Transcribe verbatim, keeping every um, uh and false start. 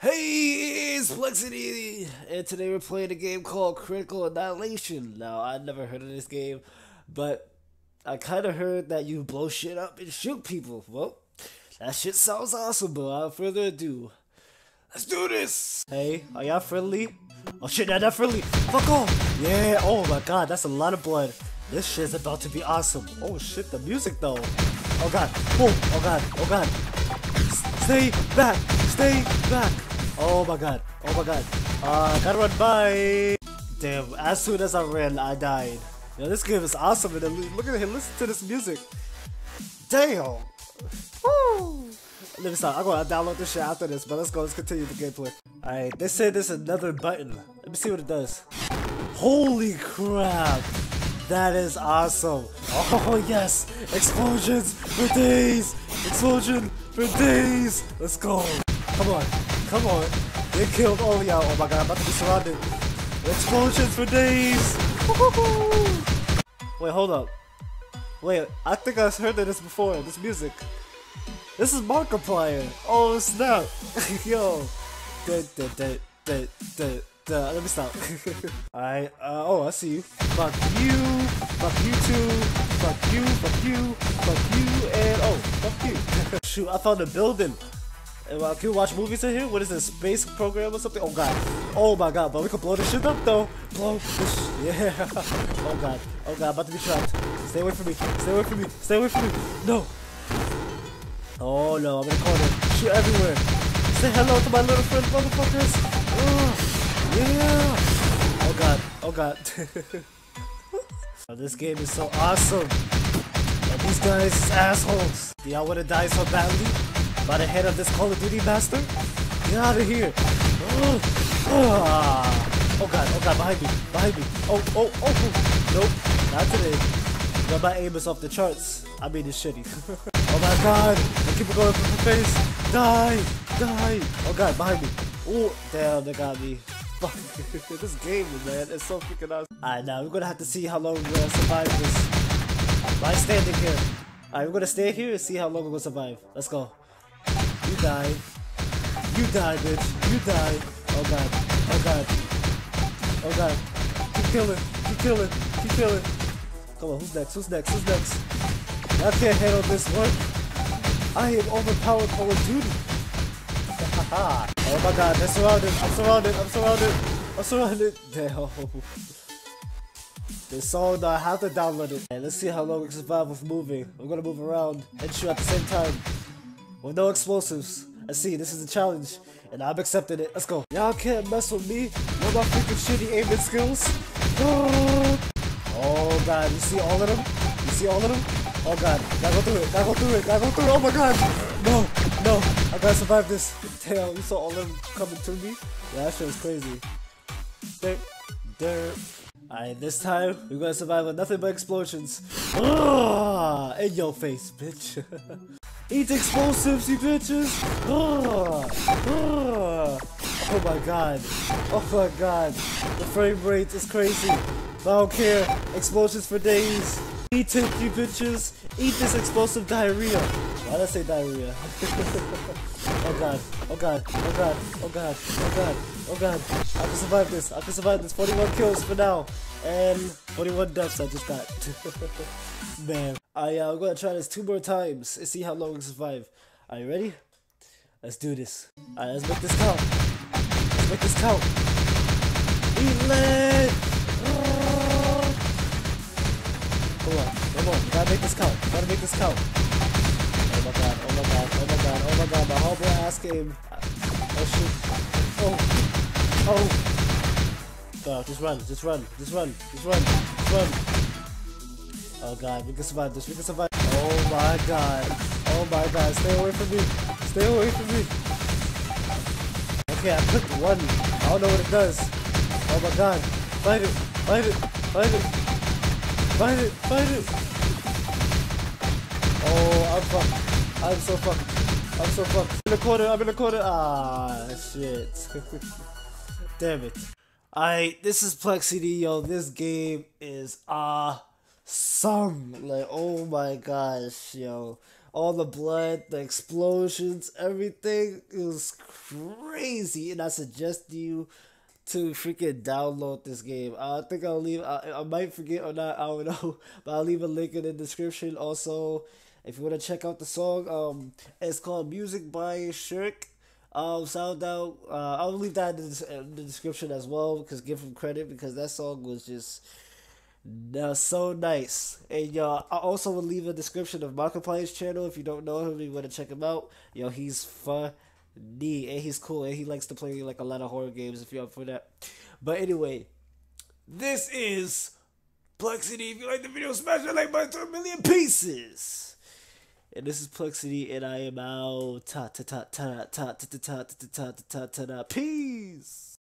Hey, it's Plexiety, and today we're playing a game called Critical Annihilation. Now, I never heard of this game, but I kind of heard that you blow shit up and shoot people. Well, that shit sounds awesome, but without further ado, let's do this! Hey, are y'all friendly? Oh shit, they're not friendly! Fuck off! Yeah, oh my god, that's a lot of blood. This shit's about to be awesome. Oh shit, the music though. Oh god, boom, oh god, oh god. Stay back, stay back. Oh my god, oh my god. Uh, gotta run by. Damn, as soon as I ran, I died. Yo, this game is awesome. And look at him, listen to this music. Damn. Woo. Let me stop. I'm gonna download this shit after this, but let's go, let's continue the gameplay. Alright, they say there's another button. Let me see what it does. Holy crap. That is awesome. Oh yes, explosions for days. Explosion for days. Let's go. Come on, come on. They killed all y'all. Oh my god, I'm about to be surrounded. Explosions for days. Wait, hold up. Wait, I think I've heard of this before. This music. This is Markiplier. Oh snap. Yo. Duh, duh, duh, duh, duh. Uh, let me stop. Alright, uh, oh, I see you. Fuck you, fuck you too, fuck you, fuck you, fuck you, and oh, fuck you. Shoot, I found a building. And, uh, can we watch movies in here? What is this, space program or something? Oh god, oh my god, but we can blow this shit up though. Blow this, yeah. Oh god, oh god, I'm about to be trapped. Stay away from me, stay away from me, stay away from me. No. Oh no, I'm in a corner. Shoot everywhere. Say hello to my little friend, motherfuckers. Ugh. Yeah! Oh god, oh god. Oh, this game is so awesome. And these guys is assholes. Do y'all wanna die so badly? By the head of this Call of Duty master? Get out of here! Oh, oh. Oh god, oh god, behind me, behind me. Oh, oh, oh, oh. Nope, not today. No, my aim is off the charts. I mean, it's shitty. Oh my god, I keep going for the face. Die, die. Oh god, behind me. Oh, damn, they got me. Fuck, this game, man, it's so freaking awesome. Alright, now we're gonna have to see how long we're gonna survive this. By standing here. Alright, we're gonna stay here and see how long we're gonna survive. Let's go. You die. You die, bitch. You die. Oh god. Oh god. Oh god. Keep killing. Keep killing. Keep killing. Come on, who's next? Who's next? Who's next? I can't handle this work. I am overpowered Call of Duty. Haha. Oh my god, they're surrounded, I'm surrounded, I'm surrounded, I'm surrounded. Damn. This song, I have to download it. And let's see how long we can survive with moving. We're gonna move around and shoot at the same time. With no explosives. I see, this is a challenge. And I've accepted it. Let's go. Y'all can't mess with me. With my freaking shitty aiming skills. Oh god, you see all of them? You see all of them? Oh god, gotta go through it, gotta go through it, gotta go through it. Oh my god! No, no, I gotta survive this. Damn, you saw all of them coming to me? Yeah, that shit was crazy. Derp, derp. Alright, this time, we're gonna survive with nothing but explosions. Ah, in your face, bitch. Eat explosives, you bitches! Ah, ah. Oh my god. Oh my god. The frame rate is crazy. But I don't care. Explosions for days. Eat it, you bitches! Eat this explosive diarrhea! Why'd I say diarrhea? Oh god, oh god, oh god, oh god, oh god, oh god. I can survive this, I can survive this. forty-one kills for now. And forty-one deaths I just got. Man. Alright, yeah, I'm gonna try this two more times and see how long we survive. Are you ready? Let's do this. Alright, let's make this count. Let's make this count. Eat lead! Come on, come on, we gotta make this count, we gotta make this count. Oh my god, oh my god, oh my god, oh my god, my horrible ass game. Oh shoot. Oh. Oh. God, just run, just run, just run, just run, just run. Oh god, we can survive this, we can survive. Oh my god. Oh my god, stay away from me. Stay away from me. Okay, I clicked one. I don't know what it does. Oh my god. Fight it, fight it, fight it. Find it! Find it! Oh, I'm fucked. I'm so fucked. I'm so fucked. I'm in the corner, I'm in the corner. Ah, shit. Damn it. Alright, this is Plexiety, yo. This game is awesome. Like, oh my gosh, yo. all the blood, the explosions, everything. It was crazy, and I suggest you to freaking download this game. I think I'll leave, I, I might forget or not, I don't know, but I'll leave a link in the description. Also, if you want to check out the song, um, it's called Music by Shirk. Um, sound out, uh, I'll leave that in the, in the description as well, because give him credit, because that song was just uh, so nice. And y'all, uh, I also will leave a description of Markiplier's channel if you don't know him, you want to check him out. Yo, he's fun. D and he's cool and he likes to play like a lot of horror games if you're up for that. But anyway, this is Plexiety. If you like the video, smash that like button to a million pieces. And this is Plexiety, and I am out. Ta ta ta ta ta ta ta ta ta ta ta ta ta ta. Peace.